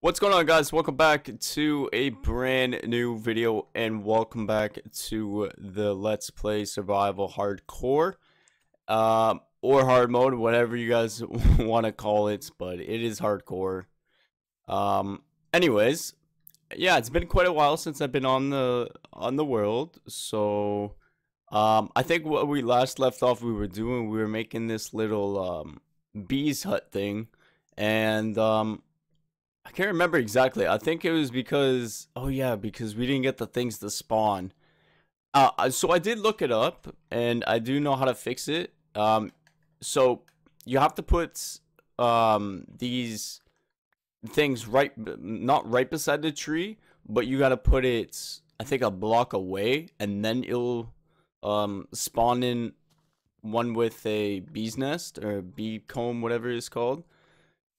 What's going on, guys? Welcome back to a brand new video and welcome back to the Let's Play Survival Hardcore or hard mode, whatever you guys want to call it, but it is hardcore. Anyways, yeah, it's been quite a while since I've been on the world. So I think what we last left off, we were making this little bees hut thing, and I can't remember exactly. I think it was because, oh yeah, because we didn't get the things to spawn. So I did look it up, and I do know how to fix it. So you have to put these things right, not right beside the tree, but you got to put it, I think, a block away, and then it'll spawn in one with a bee's nest or a bee comb, whatever it's called.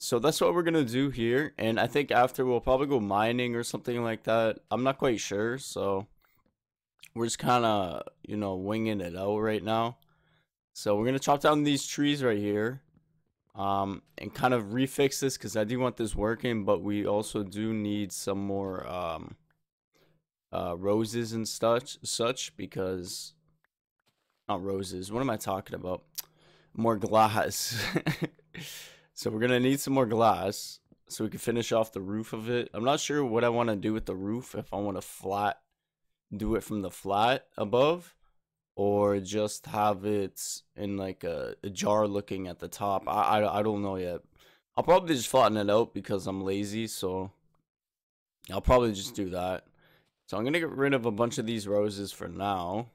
So that's what we're gonna do here, and I think after we'll probably go mining or something like that. I'm not quite sure, so we're just kind of, you know, winging it out right now. So we're gonna chop down these trees right here, and kind of refix this, because I do want this working, but we also do need some more roses and such, because not roses. What am I talking about? More glass. So we're gonna need some more glass so we can finish off the roof of it. I'm not sure what I want to do with the roof, if I want to flat do it from the flat above, or just have it in like a jar looking at the top. I don't know yet. I'll probably just flatten it out because I'm lazy, so I'll probably just do that. So I'm gonna get rid of a bunch of these roses for now.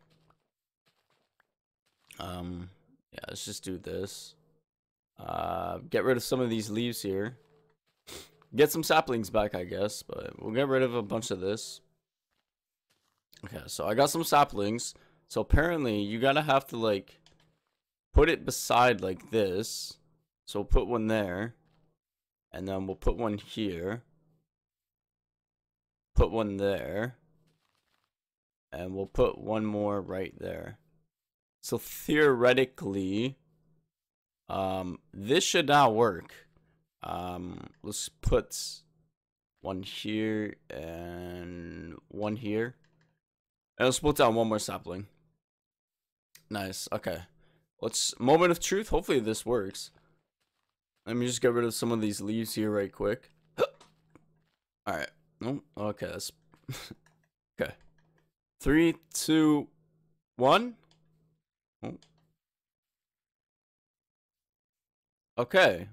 Yeah, let's just do this. Get rid of some of these leaves here, get some saplings back, I guess, but we'll get rid of a bunch of this. Okay, so I got some saplings. So apparently you gotta have to like put it beside like this, so we'll put one there, and then we'll put one here, put one there, and we'll put one more right there. So theoretically, this should not work. Let's put one here and one here, and let's put down one more sapling. Nice. Okay, let's moment of truth. Hopefully this works. Let me just get rid of some of these leaves here right quick. All right. No. Oh, okay. That's okay. 3, 2, 1. Oh. Okay.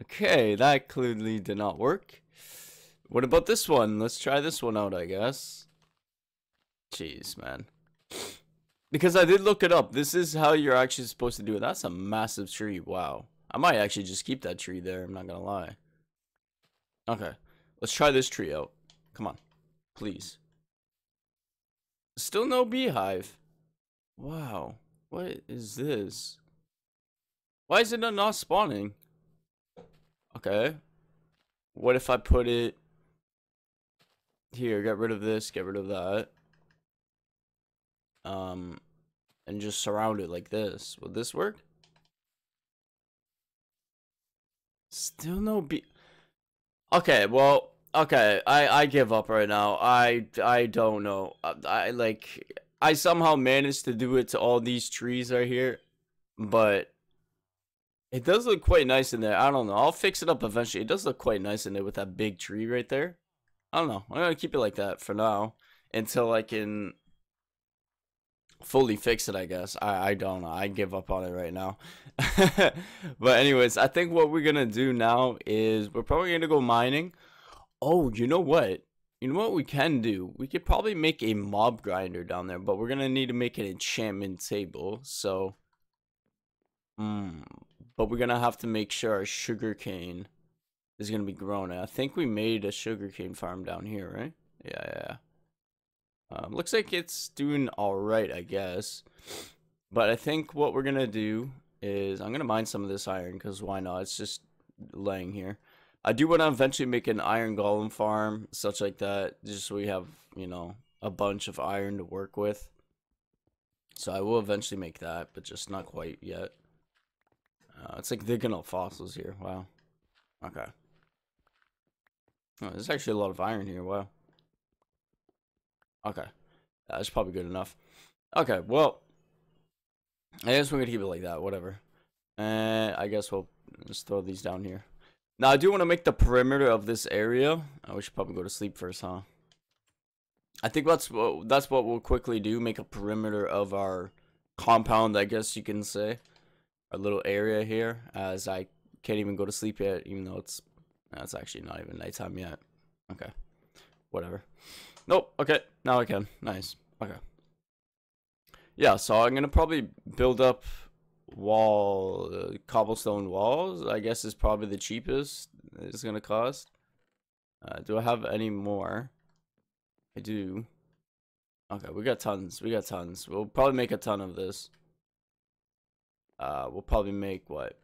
Okay, that clearly did not work. What about this one? Let's try this one out, I guess. Jeez, man. Because I did look it up. This is how you're actually supposed to do it. That's a massive tree. Wow. I might actually just keep that tree there. I'm not gonna lie. Okay. Let's try this tree out. Come on. Please. Still no beehive. Wow. What is this? Why is it not spawning? Okay. What if I put it here? Get rid of this, get rid of that. And just surround it like this. Would this work? Still no bee. Okay, well, okay. I give up right now. I don't know. I somehow managed to do it to all these trees right here, but it does look quite nice in there. I don't know. I'll fix it up eventually. It does look quite nice in there with that big tree right there. I don't know. I'm going to keep it like that for now until I can fully fix it, I guess. I don't know. I give up on it right now. But anyways, I think what we're going to do now is we're probably going to go mining. Oh, you know what? You know what we can do? We could probably make a mob grinder down there, but we're gonna need to make an enchantment table. So, but we're gonna have to make sure our sugarcane is gonna be grown. I think we made a sugarcane farm down here, right? Yeah. Looks like it's doing all right, I guess. But I think what we're gonna do is I'm gonna mine some of this iron, because why not? It's just laying here. I do want to eventually make an iron golem farm, such like that, just so we have, you know, a bunch of iron to work with. So I will eventually make that, but just not quite yet. It's like digging up fossils here. Wow. Okay. Oh, there's actually a lot of iron here. Wow. Okay. That's probably good enough. Okay, well, I guess we're gonna keep it like that, whatever. And I guess we'll just throw these down here. Now, I do want to make the perimeter of this area. Oh, we should probably go to sleep first, huh? I think that's what we'll quickly do, make a perimeter of our compound, I guess you can say. Our little area here, as I can't even go to sleep yet, even though it's actually not even nighttime yet. Okay, whatever. Nope, okay, now I can. Nice, okay. Yeah, so I'm going to probably build up cobblestone walls, I guess, is probably the cheapest it's going to cost. Do I have any more? I do. Okay, we got tons. We got tons. We'll probably make a ton of this. We'll probably make, what?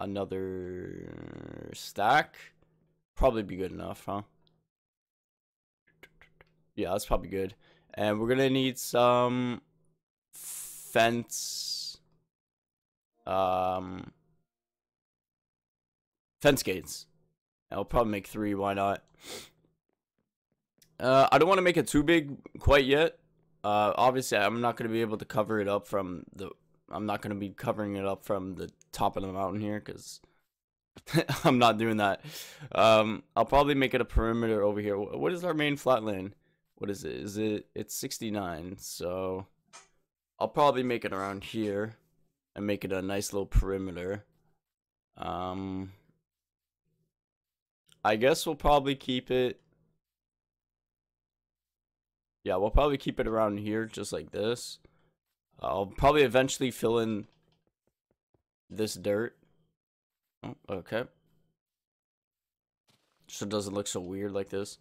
Another stack? Probably be good enough, huh? Yeah, that's probably good. And we're going to need some fence, fence gates. I'll probably make 3, why not? I don't want to make it too big quite yet. Obviously, I'm not going to be able to cover it up from the, I'm not going to be covering it up from the top of the mountain here, because I'm not doing that. I'll probably make it a perimeter over here. What is our main flatland? What is it? Is it? It's 69, so I'll probably make it around here and make it a nice little perimeter. I guess we'll probably keep it. Yeah, we'll probably keep it around here just like this. I'll probably eventually fill in this dirt. Oh, okay. So it doesn't look so weird like this.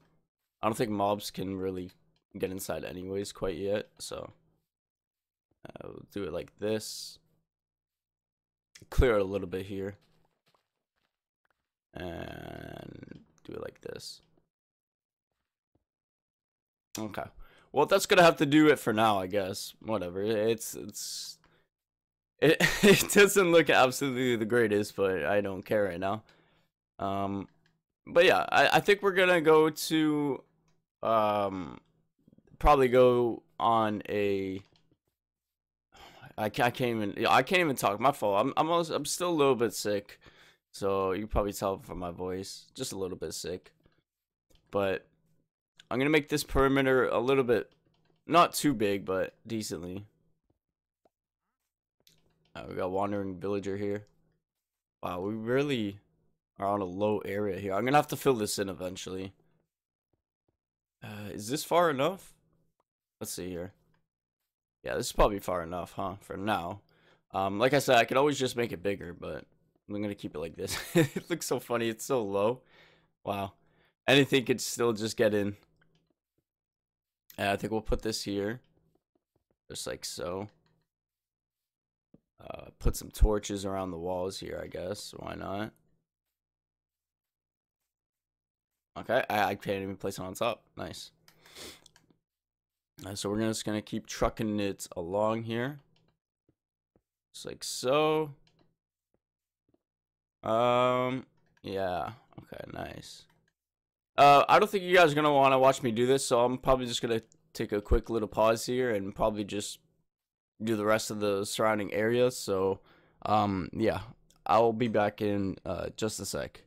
I don't think mobs can really get inside anyways quite yet, so we'll do it like this. Clear it a little bit here. And do it like this. Okay. Well, that's gonna have to do it for now, I guess. Whatever. It doesn't look absolutely the greatest, but I don't care right now. But yeah, I think we're gonna go to probably go on a. I can't even talk. My fault. I'm still a little bit sick, so you can probably tell from my voice, just a little bit sick, but. I'm going to make this perimeter a little bit, not too big, but decently. We got wandering villager here. Wow, we really are on a low area here. I'm going to have to fill this in eventually. Is this far enough? Let's see here. Yeah, this is probably far enough, huh, for now. Like I said, I could always just make it bigger, but I'm going to keep it like this. It looks so funny. It's so low. Wow. Anything could still just get in. I think we'll put this here, just like so. Put some torches around the walls here, I guess. Why not? Okay, I can't even place it on top. Nice. So we're just gonna keep trucking it along here, just like so. Yeah. Okay. Nice. I don't think you guys are going to want to watch me do this, so I'm probably just going to take a quick little pause here and probably just do the rest of the surrounding area. So, yeah, I'll be back in just a sec.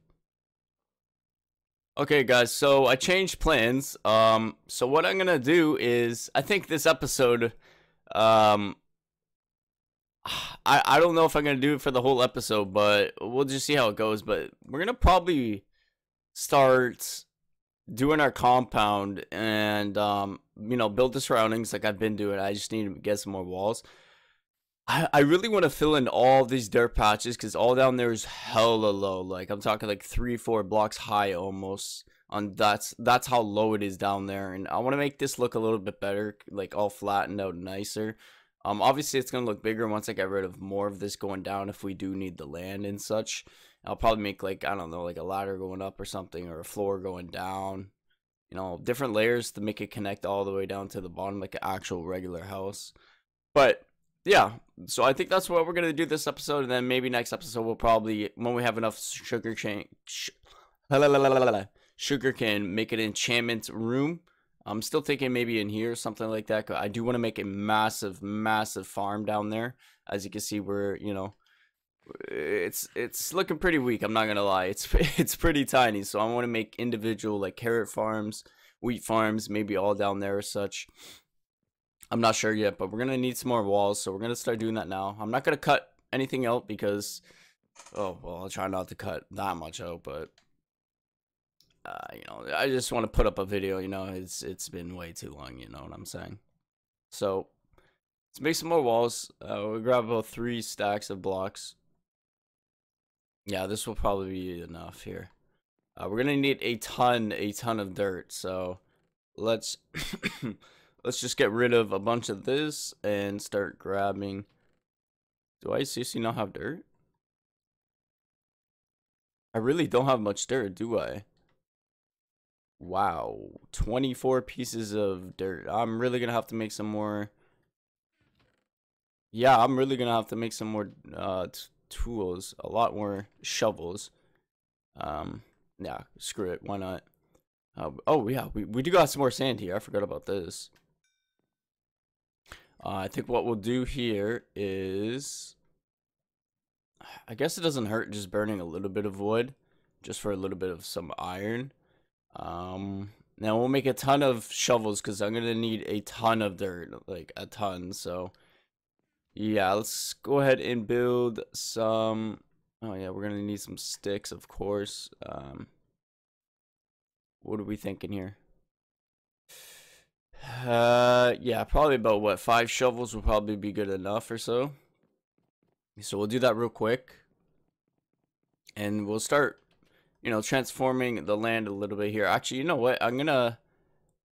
Okay, guys, so I changed plans. So what I'm going to do is, I think this episode, I don't know if I'm going to do it for the whole episode, but we'll just see how it goes. But we're going to probably start doing our compound and you know, build the surroundings like I've been doing. I just need to get some more walls. I really want to fill in all these dirt patches, because all down there is hella low. Like, I'm talking like 3-4 blocks high almost, on that's how low it is down there. And I want to make this look a little bit better, like all flattened out nicer. Obviously it's gonna look bigger once I get rid of more of this going down, if we do need the land and such. I'll probably make, like, I don't know, like a ladder going up or something, or a floor going down. You know, different layers to make it connect all the way down to the bottom, like an actual regular house. But yeah, so I think that's what we're gonna do this episode, and then maybe next episode we'll probably, when we have enough sugar cane, make an enchantment room. I'm still thinking maybe in here, something like that. I do want to make a massive farm down there. As you can see, we're, you know, it's looking pretty weak. I'm not gonna lie, it's pretty tiny. So I want to make individual, like, carrot farms, wheat farms, maybe all down there or such. I'm not sure yet, but we're gonna need some more walls, so we're gonna start doing that now. I'm not gonna cut anything out because, oh well, I'll try not to cut that much out, but you know, I just want to put up a video. You know, it's been way too long. You know what I'm saying? So let's make some more walls. We'll grab about 3 stacks of blocks. Yeah, this will probably be enough here. We're gonna need a ton of dirt. So let's let's just get rid of a bunch of this and start grabbing. Do I CC not have dirt? I really don't have much dirt, do I? Wow, 24 pieces of dirt. I'm really gonna have to make some more. Yeah, I'm really gonna have to make some more tools, a lot more shovels. Yeah, screw it, why not? Oh yeah, we do got some more sand here. I forgot about this. I think what we'll do here is, I guess it doesn't hurt just burning a little bit of wood, just for a little bit of some iron. Now we'll make a ton of shovels because I'm gonna need a ton of dirt, like a ton. So yeah, let's go ahead and build some. Oh yeah, we're gonna need some sticks, of course. What are we thinking here? Yeah, probably about, what, 5 shovels will probably be good enough or so. So we'll do that real quick, and we'll start, you know, transforming the land a little bit here. Actually, you know what? I'm gonna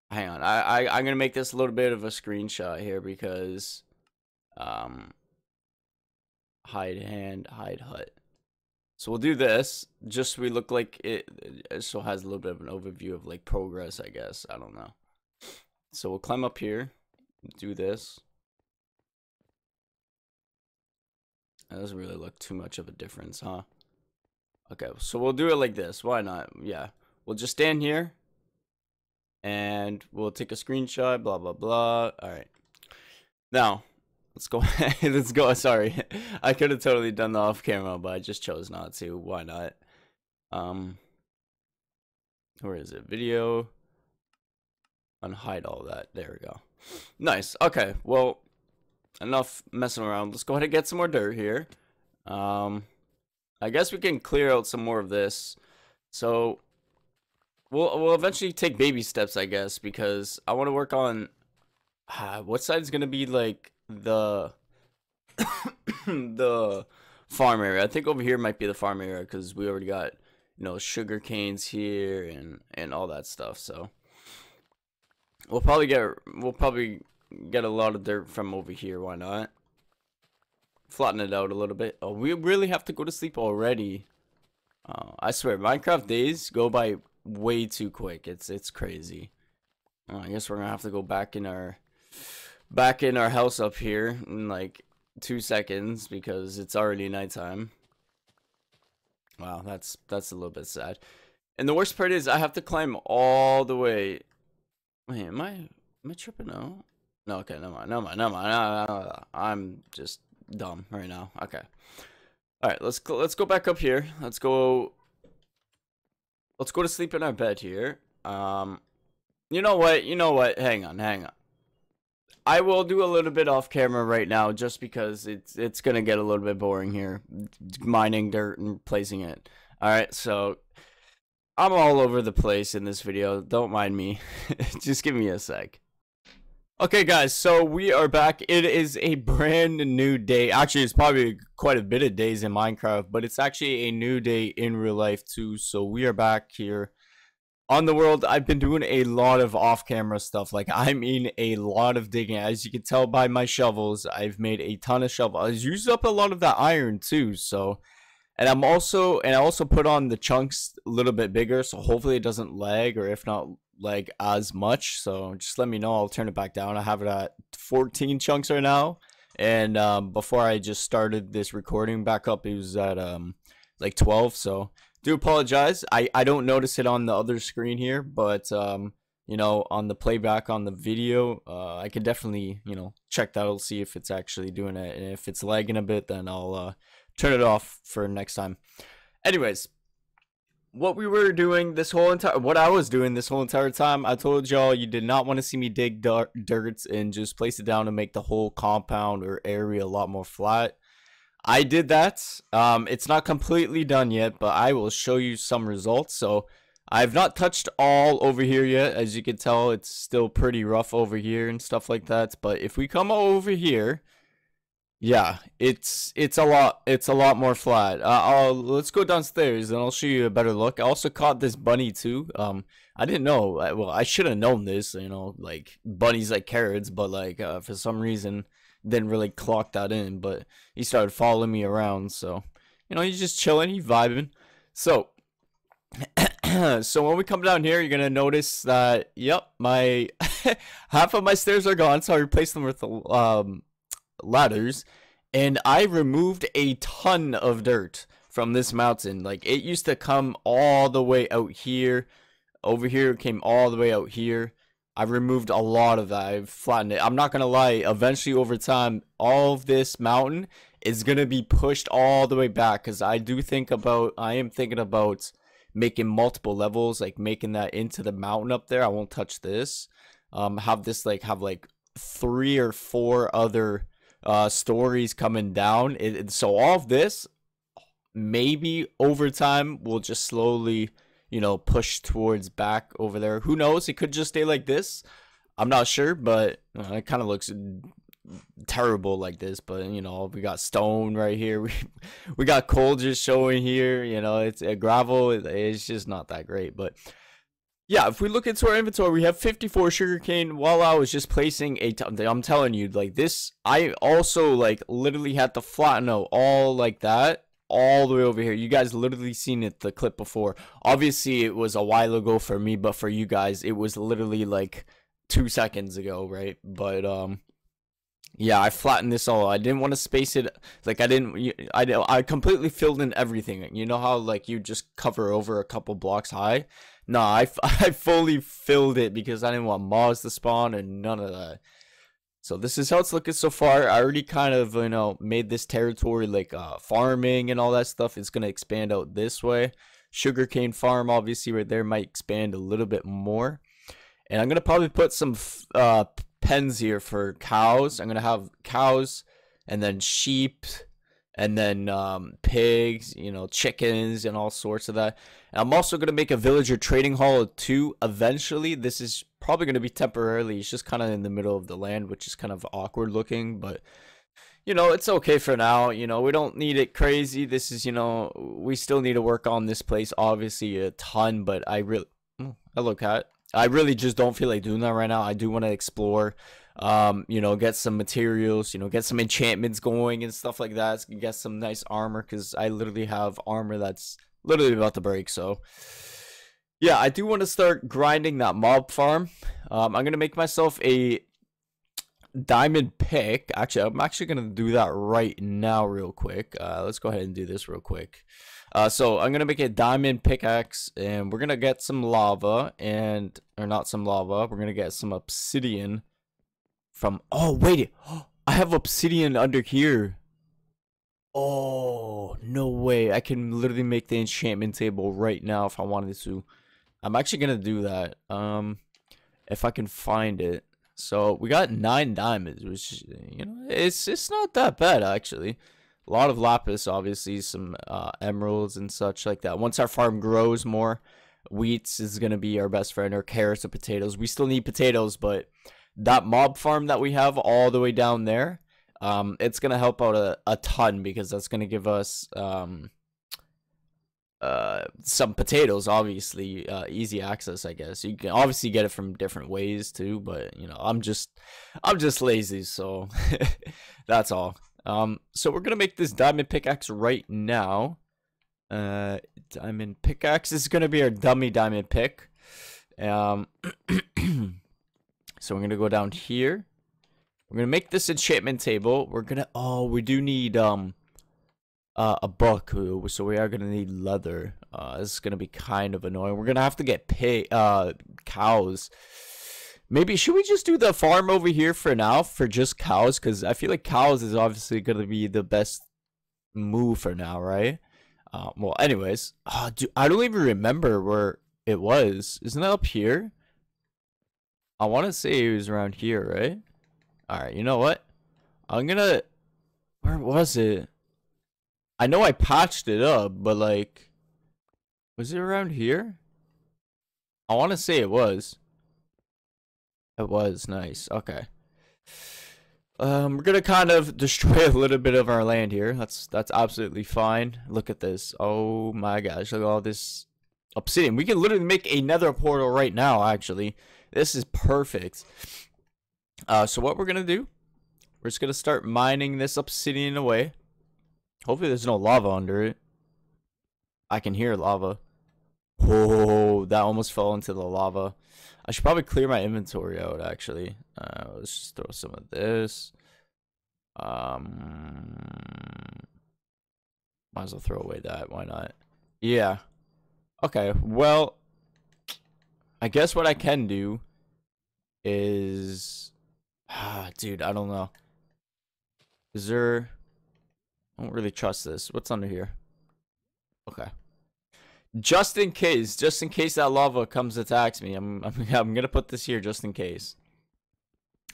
hang on. I'm gonna make this a little bit of a screenshot here because, hide hand, hide hut. So we'll do this just so we look like it still has a little bit of an overview of, like, progress, I guess. I don't know. So we'll climb up here, do this. That doesn't really look too much of a difference, huh? Okay, so we'll do it like this. Why not? Yeah, we'll just stand here, and we'll take a screenshot. Blah blah blah. All right. Now, let's go. Let's go. Sorry, I could have totally done that off camera, but I just chose not to. Why not? Where is it? Video. Unhide all that. There we go. Nice. Okay. Well, enough messing around. Let's go ahead and get some more dirt here. I guess we can clear out some more of this. So we'll eventually take baby steps, I guess, because I want to work on what side is going to be, like, the the farm area. I think over here might be the farm area because we already got, you know, sugar canes here and all that stuff. So we'll probably get a lot of dirt from over here. Why not? Flatten it out a little bit. Oh, we really have to go to sleep already. I swear, Minecraft days go by way too quick. It's crazy. I guess we're gonna have to go back in our house up here in like 2 seconds because it's already nighttime. Wow, that's a little bit sad. And the worst part is I have to climb all the way. Wait, am I tripping out? No, okay, never mind. I'm just dumb right now. Okay, all right, let's go back up here. Let's go to sleep in our bed here. You know what, hang on, I will do a little bit off camera right now just because it's gonna get a little bit boring here, mining dirt and placing it. All right, so I'm all over the place in this video, don't mind me. Just give me a sec. Okay guys, so we are back. It is a brand new day. Actually, it's probably quite a bit of days in Minecraft, but it's actually a new day in real life too. So we are back here on the world. I've been doing a lot of off-camera stuff. Like, I mean, a lot of digging. As you can tell by my shovels, I've made a ton of shovels. I used up a lot of that iron too, so. And I also put on the chunks a little bit bigger, so hopefully it doesn't lag, or if not lag as much. So just let me know, I'll turn it back down. I have it at 14 chunks right now, And before I just started this recording back up, it was at like 12, so do apologize. I don't notice it on the other screen here, but you know, on the playback on the video, I could definitely, you know, check that. I'll see if it's actually doing it, and if it's lagging a bit, then I'll turn it off for next time. Anyways, what we were doing this whole entire, what I was doing this whole entire time, I told y'all you did not want to see me dig dirt and just place it down to make the whole compound or area a lot more flat. I did that. It's not completely done yet, but I will show you some results. So I've not touched all over here yet. As you can tell, it's still pretty rough over here and stuff like that. But if we come over here, yeah, it's a lot more flat. Let's go downstairs and I'll show you a better look. I also caught this bunny too. I didn't know. Well, I should have known this, you know, like bunnies like carrots, but like for some reason didn't really clock that in. But he started following me around, so you know, he's just chilling, he's vibing. So so when we come down here, you're gonna notice that, yep, my half of my stairs are gone, so I replaced them with ladders, and I removed a ton of dirt from this mountain. Like, it used to come all the way out here. Over here it came all the way out here. I removed a lot of that. I've flattened it. I'm not gonna lie, eventually over time all of this mountain is gonna be pushed all the way back, because I am thinking about making multiple levels, like making that into the mountain up there. I won't touch this. Have this like three or four other stories coming down, so all of this maybe over time will just slowly, you know, push towards back over there. Who knows, it could just stay like this, I'm not sure, but it kind of looks terrible like this. But you know, we got stone right here, we got coal just showing here, you know, it's gravel, it's just not that great. But yeah, if we look into our inventory, we have 54 sugarcane. While I was just placing a ton, I'm telling you, like this, I also like literally had to flatten out all like that, all the way over here. You guys literally seen it, the clip before. Obviously, it was a while ago for me, but for you guys, it was literally like 2 seconds ago, right? But yeah, I flattened this all. I didn't want to space it. Like, I completely filled in everything. You know how like you just cover over a couple blocks high? No, I fully filled it because I didn't want mobs to spawn and none of that. So this is how it's looking so far. I already kind of, you know, made this territory like farming and all that stuff. It's going to expand out this way. Sugarcane farm, obviously, right there might expand a little bit more. And I'm going to probably put some pens here for cows. I'm going to have cows and then sheep. And then pigs, you know, chickens and all sorts of that. And I'm also going to make a villager trading hall too eventually. This is probably going to be temporarily. It's just kind of in the middle of the land, which is kind of awkward looking. But, you know, it's okay for now. You know, we don't need it crazy. This is, you know, we still need to work on this place, obviously, a ton. But I really, hello cat. I really just don't feel like doing that right now. I do want to explore. You know, get some materials, you know, get some enchantments going and stuff like that. Get some nice armor, because I literally have armor that's literally about to break. So yeah, I do want to start grinding that mob farm. I'm going to make myself a diamond pick. Actually, I'm actually going to do that right now real quick. Let's go ahead and do this real quick. So I'm going to make a diamond pickaxe, and we're going to get some lava, and or not some lava. We're going to get some obsidian. From, oh wait, I have obsidian under here. Oh no way, I can literally make the enchantment table right now if I wanted to. I'm actually gonna do that if I can find it. So we got 9 diamonds, which, you know, it's not that bad actually. A lot of lapis, obviously, some emeralds and such like that. Once our farm grows more, wheats is gonna be our best friend, or carrots or potatoes. We still need potatoes, but that mob farm that we have all the way down there, it's gonna help out a ton, because that's gonna give us some potatoes, obviously, easy access, I guess. You can obviously get it from different ways too, but you know, I'm just lazy, so that's all. So we're gonna make this diamond pickaxe right now. Diamond pickaxe is gonna be our dummy diamond pick. So we're going to go down here, We're gonna make this enchantment table. We're gonna, oh, we do need a book, so we are gonna need leather. This is gonna be kind of annoying. We're gonna have to get cows. Maybe should we just do the farm over here for now for just cows? Because I feel like cows is obviously gonna be the best move for now, right? Well, anyways, I don't even remember where it was. Isn't that up here? I want to say it was around here, right? All right, you know what? I'm gonna. Where was it? I know I patched it up, but like, was it around here? I want to say it was. It was nice. Okay. We're gonna kind of destroy a little bit of our land here. That's absolutely fine. Look at this. Oh my gosh! Look at all this obsidian. We can literally make another portal right now. Actually, this is perfect. So what we're gonna do? We're just gonna start mining this obsidian away. Hopefully, there's no lava under it. I can hear lava. Oh, that almost fell into the lava. I should probably clear my inventory out, actually. Let's just throw some of this. Might as well throw away that. Why not? Yeah. Okay, well, I guess what I can do is... dude, I don't know. Is there... I don't really trust this. What's under here? Okay. Just in case that lava comes attacks me, I'm gonna put this here just in case.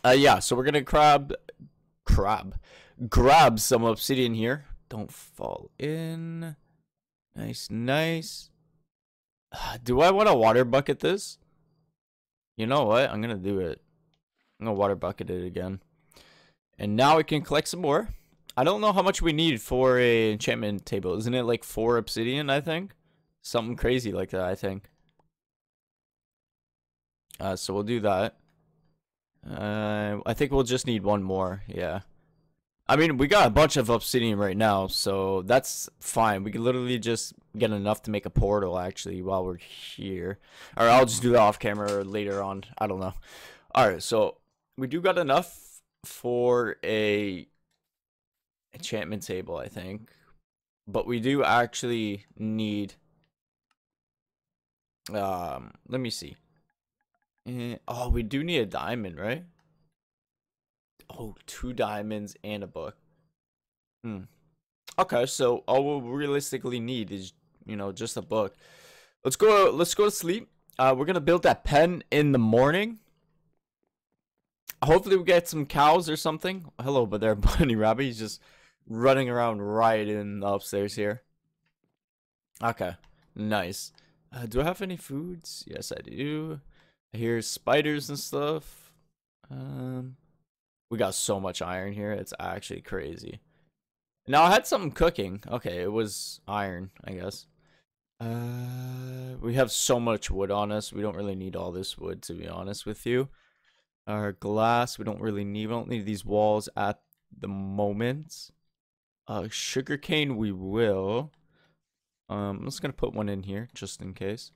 Yeah, so we're gonna grab some obsidian here. Don't fall in. Nice, nice. Do I want to water bucket this? You know what? I'm gonna do it. I'm gonna water bucket it again. And now we can collect some more. I don't know how much we need for a enchantment table. Isn't it like 4 obsidian? I think. Something crazy like that, I think. So we'll do that. I think we'll just need one more, yeah. I mean, we got a bunch of obsidian right now, so that's fine. We can literally just get enough to make a portal, actually, while we're here. Or I'll just do that off camera later on. I don't know. Alright, so we do got enough for a enchantment table, I think. But we do actually need... let me see. Oh, we do need a diamond, right? Oh, 2 diamonds and a book. Okay, so all we'll realistically need is, you know, just a book. Let's go to sleep. We're gonna build that pen in the morning. Hopefully we get some cows or something. Hello, but there, bunny rabbit. He's just running around right in the upstairs here. Okay, nice. Do I have any foods? Yes, I do. I hear spiders and stuff. We got so much iron here. It's actually crazy. Now, I had something cooking. Okay, it was iron, I guess. We have so much wood on us. We don't really need all this wood, to be honest with you. Our glass, we don't really need. We don't need these walls at the moment. Sugarcane, we will. I'm just gonna put one in here just in case.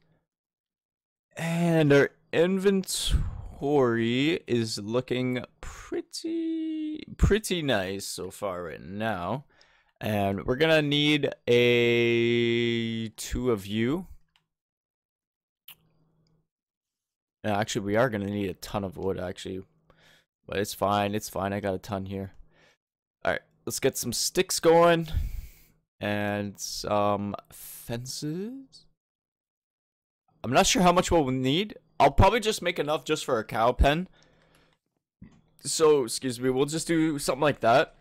And our inventory is looking pretty nice so far right now. And we're gonna need a 2 of you. Actually, we are gonna need a ton of wood actually, but it's fine. It's fine. I got a ton here. All right, let's get some sticks going. And some fences. I'm not sure how much we'll need. I'll probably just make enough just for a cow pen. So, excuse me, we'll just do something like that.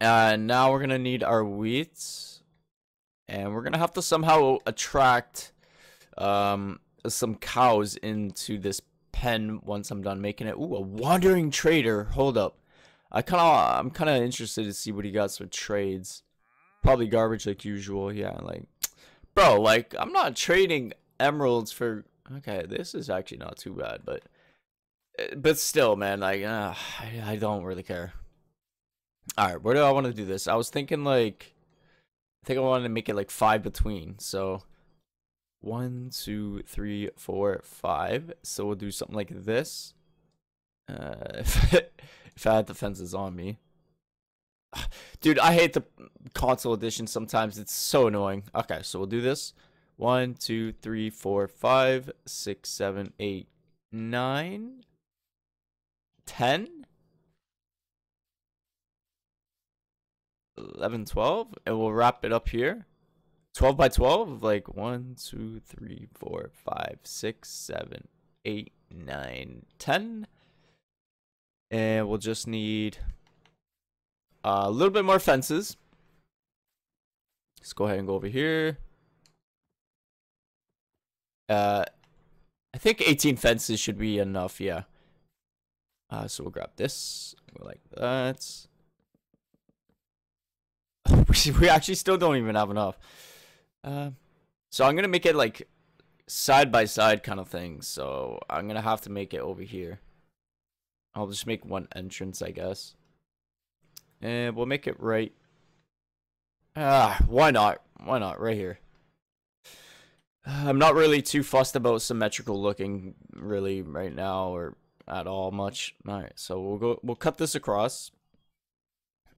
And now we're going to need our wheat. And we're going to have to somehow attract some cows into this pen once I'm done making it. Ooh, a wandering trader. Hold up. I'm kind of interested to see what he got for trades. Probably garbage like usual. Yeah, like, bro, like, I'm not trading emeralds for... Okay, this is actually not too bad, but still, man, like, I don't really care. All right, where do I want to do this? I was thinking, like, I think I wanted to make it like 5 between, so 1, 2, 3, 4, 5. So we'll do something like this. if I had the fences on me. Dude, I hate the console edition sometimes. It's so annoying. Okay, so we'll do this. 1, 2, 3, 4, 5, 6, 7, 8, 9, 10, 11, 12. And we'll wrap it up here. 12 by 12, like 1, 2, 3, 4, 5, 6, 7, 8, 9, 10. And we'll just need a little bit more fences. Let's go ahead and go over here. I think 18 fences should be enough, yeah. So we'll grab this. We're like that. We actually still don't even have enough. So I'm gonna make it like side by side kind of thing. So I'm gonna have to make it over here. I'll just make one entrance, I guess. And we'll make it right. Why not? Why not? Right here. I'm not really too fussed about symmetrical looking really right now or at all much. All right, so we'll cut this across.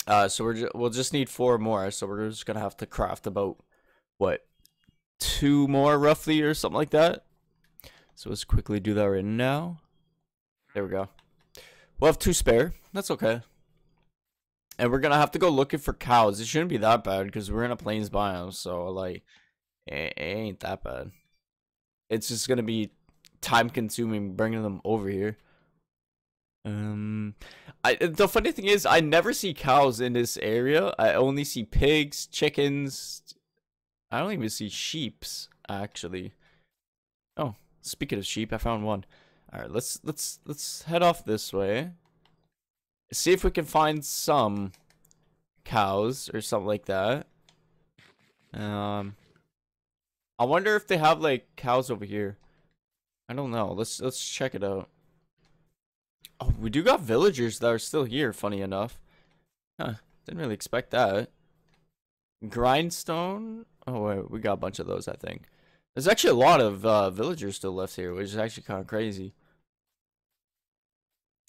So we'll just need 4 more. So we're just gonna have to craft about what, 2 more roughly or something like that. So let's quickly do that right now. There we go. We'll have 2 spare. That's okay. And we're gonna have to go looking for cows. It shouldn't be that bad because we're in a plains biome. So like, it ain't that bad. It's just gonna be time consuming bringing them over here. The funny thing is, I never see cows in this area. I only see pigs, chickens. I don't even see sheeps, actually. Oh, speaking of sheep, I found one. All right, let's head off this way. See if we can find some cows or something like that. I wonder if they have like cows over here. I don't know. Let's check it out. Oh, we do got villagers that are still here, funny enough. Huh, didn't really expect that. Grindstone? Oh, wait, we got a bunch of those, I think. There's actually a lot of villagers still left here, which is actually kind of crazy.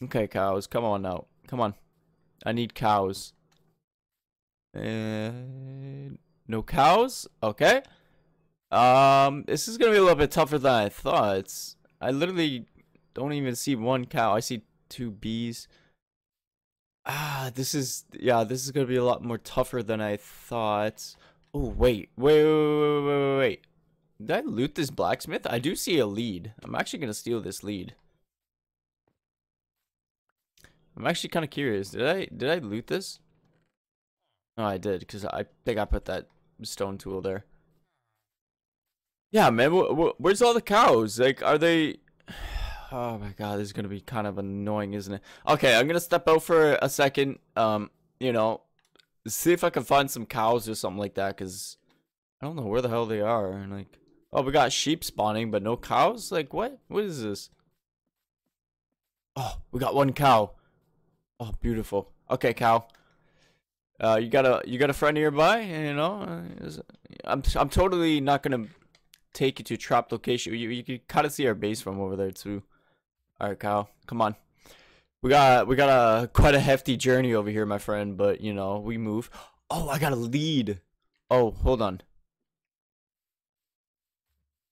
Okay, cows, come on now. Come on. I need cows. And no cows? Okay. This is going to be a little bit tougher than I thought. I literally don't even see one cow. I see 2 bees. This is gonna be a lot more tougher than I thought. Oh, wait. Did I loot this blacksmith? I do see a lead. I'm actually gonna steal this lead. I'm actually kind of curious. Did I loot this? No, I did, because I think I put that stone tool there. Yeah, man, where's all the cows? Like, are they... Oh my god, this is gonna be kind of annoying, isn't it? Okay, I'm gonna step out for a second, you know, see if I can find some cows or something like that, because I don't know where the hell they are. And like, oh, we got sheep spawning, but no cows? Like, what? What is this? Oh, we got 1 cow. Oh, beautiful. Okay, cow. You got a friend nearby? You know, I'm totally not gonna take you to a trap location. You can kind of see our base from over there too. All right, cow, come on. We got a quite a hefty journey over here, my friend. But you know, we move. Oh, I got a lead. Oh, hold on.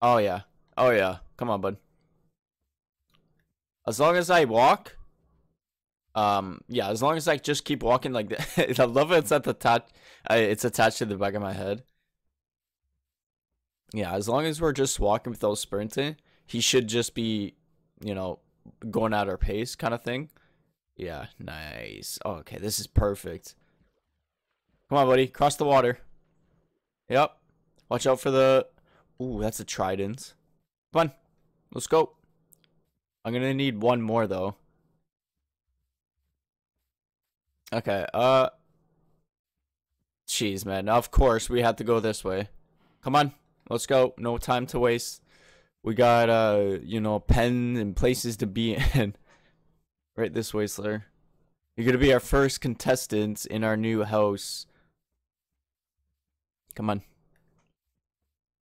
Oh yeah. Come on, bud. As long as I walk, yeah. As long as I just keep walking like that. I love it. It's at the top. It's attached to the back of my head. Yeah. As long as we're just walking without sprinting, he should just be, you know, going at our pace kind of thing. Yeah, nice. Oh, okay, this is perfect. Come on, buddy. Cross the water. Yep. Watch out for the... Ooh, that's a trident. Come on. Let's go. I'm going to need 1 more, though. Okay. Jeez, man. Of course, we had to go this way. Come on. Let's go. No time to waste. We got, you know, pens and places to be in. Right this way, Slayer. You're going to be our first contestant in our new house. Come on.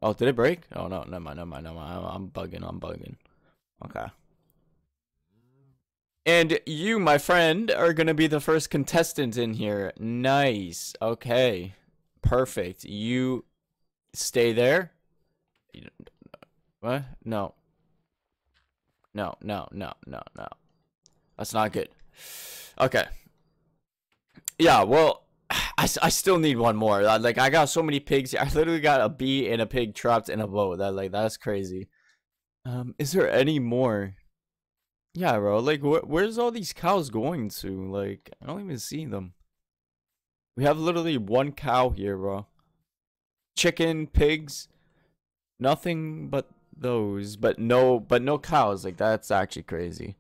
Oh, did it break? Oh, no. Never mind. I'm bugging. Okay. And you, my friend, are gonna be the first contestant in here. Nice. Okay. Perfect. You stay there. What? No. No, no, no, no, no. That's not good. Okay. Yeah, well, I still need one more. Like, I got so many pigs. I literally got a bee and a pig trapped in a boat. That's crazy. Is there any more? Yeah, bro. Like, where's all these cows going to? Like, I don't even see them. We have literally one cow here, bro. Chicken, pigs, nothing but those, but no cows. Like, that's actually crazy.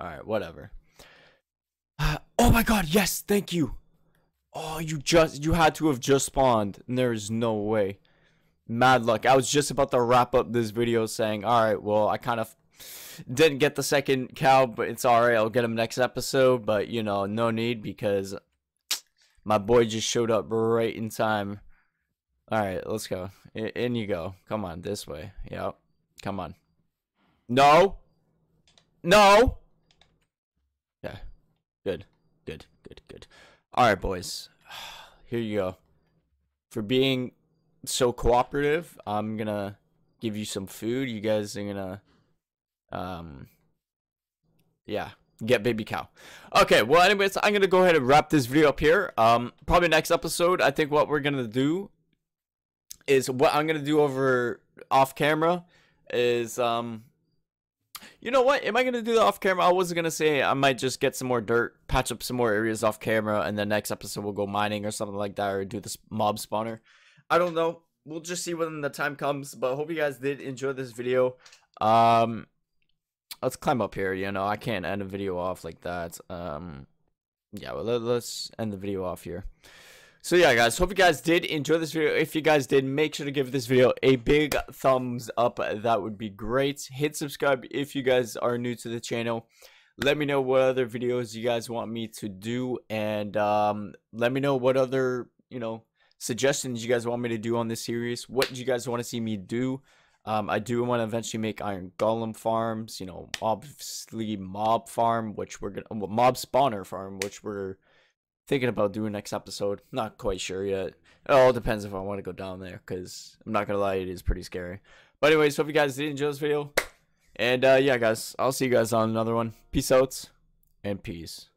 All right, whatever. Oh my God! Yes, thank you. Oh, you had to have just spawned. And there is no way. Mad luck. I was just about to wrap up this video saying, all right, well, I kind of didn't get the second cow, but it's all right. I'll get him next episode. But you know, no need because my boy just showed up right in time. All right, let's go. In you go. Come on, this way. Yep. Come on. No. No. Yeah. Good. Good. Good. Good. All right, boys. Here you go. For being so cooperative, I'm gonna give you some food. You guys are gonna, yeah. Get baby cow. Okay, well, anyways, I'm gonna go ahead and wrap this video up here. Probably next episode, I think what we're gonna do is what I'm gonna do over off camera is you know what? Am I gonna do that off camera? I was gonna say I might just get some more dirt, patch up some more areas off camera, and then next episode we'll go mining or something like that, or do this mob spawner. I don't know. We'll just see when the time comes. But hope you guys did enjoy this video. Let's climb up here. You know, I can't end a video off like that. Yeah, well, let's end the video off here. So yeah, guys, hope you guys did enjoy this video. If you guys did, make sure to give this video a big thumbs up. That would be great. Hit subscribe if you guys are new to the channel. Let me know what other videos you guys want me to do, and let me know what other, you know, suggestions you guys want me to do on this series. What do you guys want to see me do? I do want to eventually make iron golem farms, you know, obviously mob farm, which we're gonna, well, mob spawner farm, which we're thinking about doing next episode. Not quite sure yet. It all depends if I want to go down there, because I'm not gonna lie, it is pretty scary. But anyways, hope you guys did enjoy this video, and yeah, guys, I'll see you guys on another one. Peace out and peace.